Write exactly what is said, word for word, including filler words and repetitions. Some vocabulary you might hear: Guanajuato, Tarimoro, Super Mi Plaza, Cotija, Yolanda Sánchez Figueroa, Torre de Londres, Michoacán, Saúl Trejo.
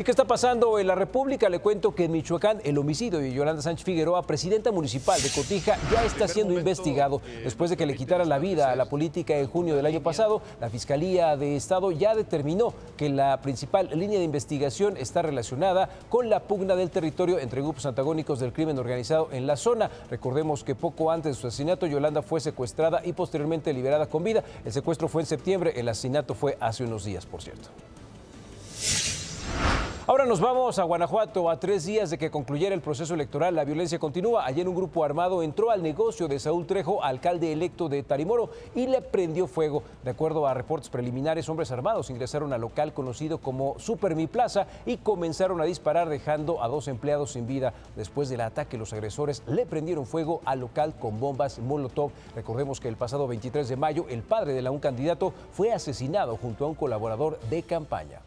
¿Y qué está pasando en la República? Le cuento que en Michoacán el homicidio de Yolanda Sánchez Figueroa, presidenta municipal de Cotija, ya está siendo investigado. Después de que le quitara la vida a la política en junio del año pasado, la Fiscalía de Estado ya determinó que la principal línea de investigación está relacionada con la pugna del territorio entre grupos antagónicos del crimen organizado en la zona. Recordemos que poco antes de su asesinato, Yolanda fue secuestrada y posteriormente liberada con vida. El secuestro fue en septiembre, el asesinato fue hace unos días, por cierto. Ahora nos vamos a Guanajuato. A tres días de que concluyera el proceso electoral, la violencia continúa. Ayer un grupo armado entró al negocio de Saúl Trejo, alcalde electo de Tarimoro, y le prendió fuego. De acuerdo a reportes preliminares, hombres armados ingresaron al local conocido como Super Mi Plaza y comenzaron a disparar, dejando a dos empleados sin vida. Después del ataque, los agresores le prendieron fuego al local con bombas Molotov. Recordemos que el pasado veintitrés de mayo, el padre de un candidato fue asesinado junto a un colaborador de campaña.